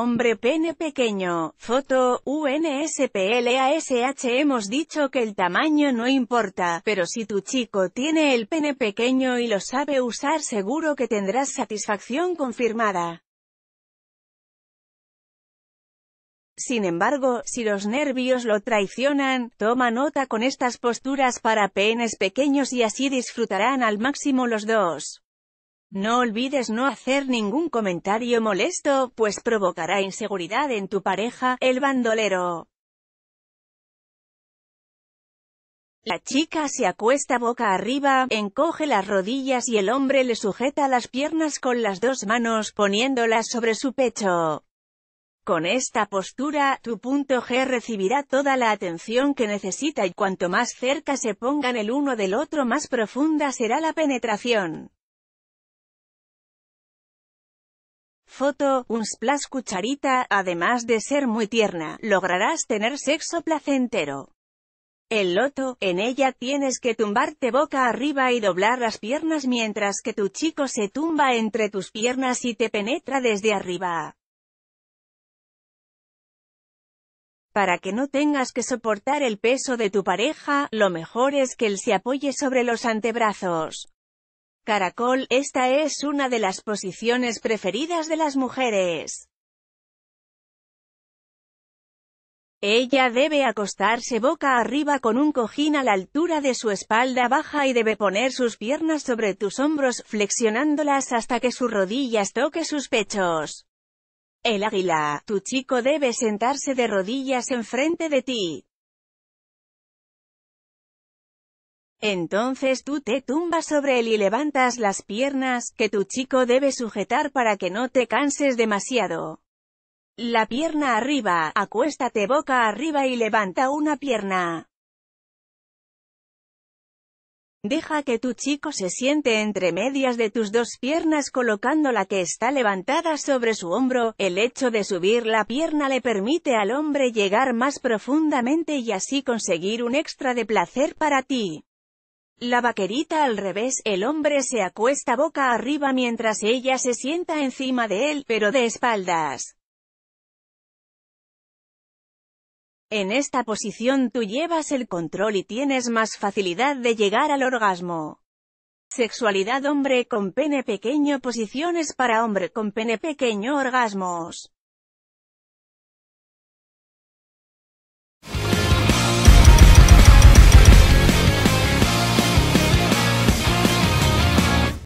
Hombre pene pequeño, foto, Unsplash. Hemos dicho que el tamaño no importa, pero si tu chico tiene el pene pequeño y lo sabe usar, seguro que tendrás satisfacción confirmada. Sin embargo, si los nervios lo traicionan, toma nota con estas posturas para penes pequeños y así disfrutarán al máximo los dos. No olvides no hacer ningún comentario molesto, pues provocará inseguridad en tu pareja, el bandolero. La chica se acuesta boca arriba, encoge las rodillas y el hombre le sujeta las piernas con las dos manos, poniéndolas sobre su pecho. Con esta postura, tu punto G recibirá toda la atención que necesita y cuanto más cerca se pongan el uno del otro, más profunda será la penetración. Foto, Unsplash cucharita. Además de ser muy tierna, lograrás tener sexo placentero. El loto, en ella tienes que tumbarte boca arriba y doblar las piernas mientras que tu chico se tumba entre tus piernas y te penetra desde arriba. Para que no tengas que soportar el peso de tu pareja, lo mejor es que él se apoye sobre los antebrazos. Caracol, esta es una de las posiciones preferidas de las mujeres. Ella debe acostarse boca arriba con un cojín a la altura de su espalda baja y debe poner sus piernas sobre tus hombros, flexionándolas hasta que sus rodillas toquen sus pechos. El águila, tu chico debe sentarse de rodillas enfrente de ti. Entonces tú te tumbas sobre él y levantas las piernas, que tu chico debe sujetar para que no te canses demasiado. La pierna arriba, acuéstate boca arriba y levanta una pierna. Deja que tu chico se siente entre medias de tus dos piernas colocando la que está levantada sobre su hombro. El hecho de subir la pierna le permite al hombre llegar más profundamente y así conseguir un extra de placer para ti. La vaquerita al revés, el hombre se acuesta boca arriba mientras ella se sienta encima de él, pero de espaldas. En esta posición tú llevas el control y tienes más facilidad de llegar al orgasmo. Sexualidad hombre con pene pequeño. Posiciones para hombre con pene pequeño. Orgasmos.